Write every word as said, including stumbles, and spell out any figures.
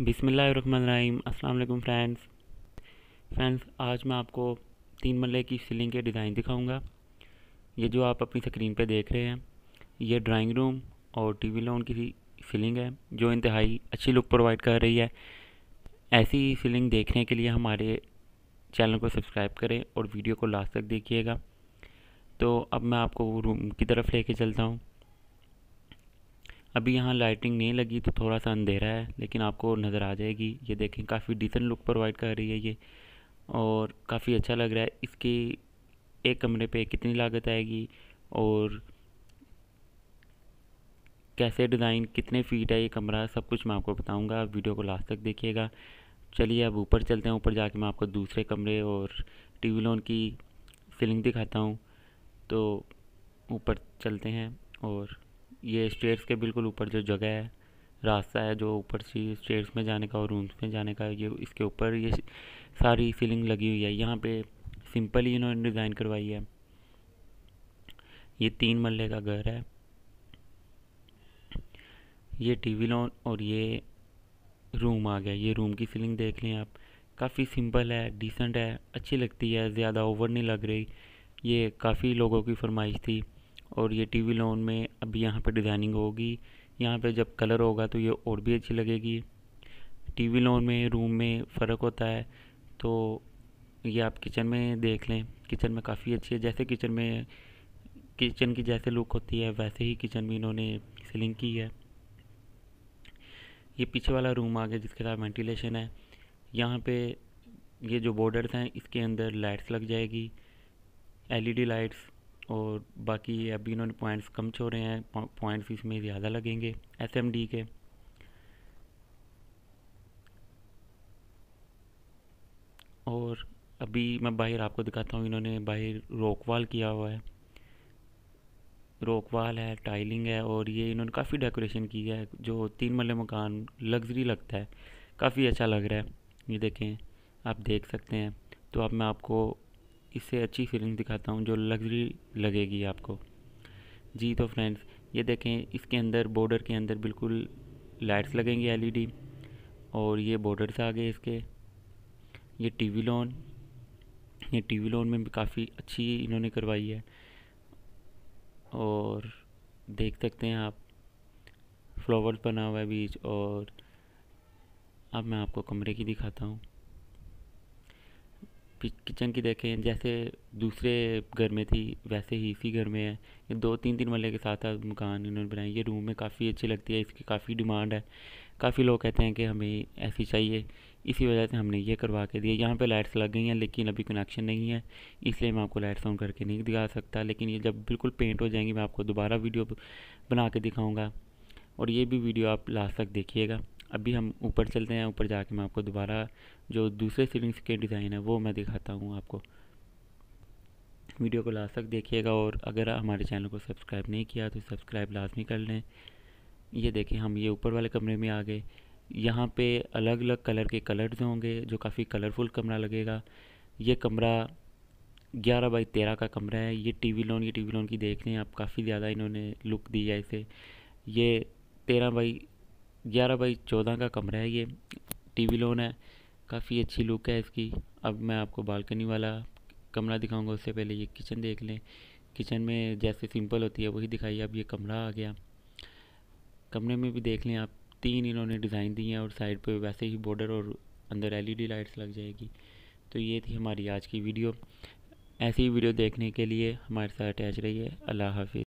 बिस्मिल्लाहिर्रहमानिर्रहीम। अस्सलाम वालेकुम फ्रेंड्स फ्रेंड्स आज मैं आपको तीन मरले की सीलिंग के डिज़ाइन दिखाऊंगा। ये जो आप अपनी स्क्रीन पे देख रहे हैं ये ड्राइंग रूम और टीवी लॉन की सीलिंग है जो इंतहाई अच्छी लुक प्रोवाइड कर रही है। ऐसी सीलिंग देखने के लिए हमारे चैनल को सब्सक्राइब करें और वीडियो को लास्ट तक देखिएगा। तो अब मैं आपको रूम की तरफ लेके चलता हूँ। अभी यहाँ लाइटिंग नहीं लगी तो थोड़ा सा अंधेरा है, लेकिन आपको नज़र आ जाएगी। ये देखें काफ़ी डिसेंट लुक प्रोवाइड कर रही है ये और काफ़ी अच्छा लग रहा है। इसकी एक कमरे पे कितनी लागत आएगी और कैसे डिज़ाइन कितने फीट है ये कमरा, सब कुछ मैं आपको बताऊंगा। वीडियो को लास्ट तक देखिएगा। चलिए अब ऊपर चलते हैं। ऊपर जाके मैं आपको दूसरे कमरे और टी वी लॉन की सीलिंग दिखाता हूँ। तो ऊपर चलते हैं और ये स्टेयर्स के बिल्कुल ऊपर जो जगह है, रास्ता है जो ऊपर से स्टेयर्स में जाने का और रूम्स में जाने का, ये इसके ऊपर ये सारी सीलिंग लगी हुई है। यहाँ पे सिंपल ही इन्होंने डिज़ाइन करवाई है। ये तीन मरले का घर है। ये टीवी लॉन और ये रूम आ गया। ये रूम की सीलिंग देख लें आप, काफ़ी सिंपल है, डिसेंट है, अच्छी लगती है, ज़्यादा ओवर नहीं लग रही। ये काफ़ी लोगों की फरमाइश थी। और ये टीवी लॉन में अभी यहाँ पे डिज़ाइनिंग होगी, यहाँ पे जब कलर होगा तो ये और भी अच्छी लगेगी। टीवी लॉन में रूम में फ़र्क होता है। तो ये आप किचन में देख लें, किचन में काफ़ी अच्छी है। जैसे किचन में किचन की जैसे लुक होती है वैसे ही किचन में इन्होंने सीलिंग की है। ये पीछे वाला रूम आ गया जिसके साथ वेंटिलेशन है। यहाँ पर ये जो बॉर्डर्स हैं इसके अंदर लाइट्स लग जाएगी, एल ई डी लाइट्स। और बाकी अभी इन्होंने पॉइंट्स कम छोड़े हैं, पॉइंट्स इसमें ज़्यादा लगेंगे एस एम डी के। और अभी मैं बाहर आपको दिखाता हूँ, इन्होंने बाहर रोकवाल किया हुआ है, रोकवाल है, टाइलिंग है। और ये इन्होंने काफ़ी डेकोरेशन की है जो तीन मरले मकान लग्जरी लगता है, काफ़ी अच्छा लग रहा है। ये देखें आप देख सकते हैं। तो अब मैं आपको इससे अच्छी फीलिंग दिखाता हूँ जो लग्जरी लगेगी आपको जी। तो फ्रेंड्स ये देखें इसके अंदर बॉर्डर के अंदर बिल्कुल लाइट्स लगेंगी एलईडी। और ये बॉर्डर्स आ गए इसके। ये टीवी लॉन, ये टीवी लॉन में भी काफ़ी अच्छी इन्होंने करवाई है और देख सकते हैं आप फ्लावर्स बना हुआ है बीच। और अब मैं आपको कमरे की दिखाता हूँ, किचन की। देखें जैसे दूसरे घर में थी वैसे ही इसी घर में है। ये दो तीन तीन मरले के साथ मकान इन्होंने बनाए। ये रूम में काफ़ी अच्छी लगती है, इसकी काफ़ी डिमांड है। काफ़ी लोग कहते हैं कि हमें ऐसी चाहिए, इसी वजह से हमने ये करवा के दिए। यहाँ पे लाइट्स लग गई हैं लेकिन अभी कनेक्शन नहीं है, इसलिए मैं आपको लाइट्स ऑन करके नहीं दिखा सकता। लेकिन ये जब बिल्कुल पेंट हो जाएंगी मैं आपको दोबारा वीडियो बना के दिखाऊँगा। और ये भी वीडियो आप लास्ट तक देखिएगा। अभी हम ऊपर चलते हैं। ऊपर जाके मैं आपको दोबारा जो दूसरे सीलिंग्स के डिज़ाइन है वो मैं दिखाता हूँ आपको। वीडियो को लास्ट तक देखिएगा और अगर हमारे चैनल को सब्सक्राइब नहीं किया तो सब्सक्राइब लाजमी कर लें। ये देखिए हम ये ऊपर वाले कमरे में आ गए। यहाँ पे अलग अलग कलर के कलर्स होंगे जो काफ़ी कलरफुल कमरा लगेगा। ये कमरा ग्यारह बाई तेरह का कमरा है। ये टी वी लॉन, ये टी वी लॉन की देख लें आप, काफ़ी ज़्यादा इन्होंने लुक दी है इसे। ये तेरह बाई ग्यारह बाई चौदह का कमरा है। ये टीवी लॉन है, काफ़ी अच्छी लुक है इसकी। अब मैं आपको बालकनी वाला कमरा दिखाऊंगा, उससे पहले ये किचन देख लें। किचन में जैसे सिंपल होती है वही दिखाई। अब ये कमरा आ गया। कमरे में भी देख लें आप, तीन इन्होंने डिज़ाइन दी हैं और साइड पे वैसे ही बॉर्डर और अंदर एलईडी लाइट्स लग जाएगी। तो ये थी हमारी आज की वीडियो। ऐसी वीडियो देखने के लिए हमारे साथ अटैच रहिए। अल्लाह हाफिज़।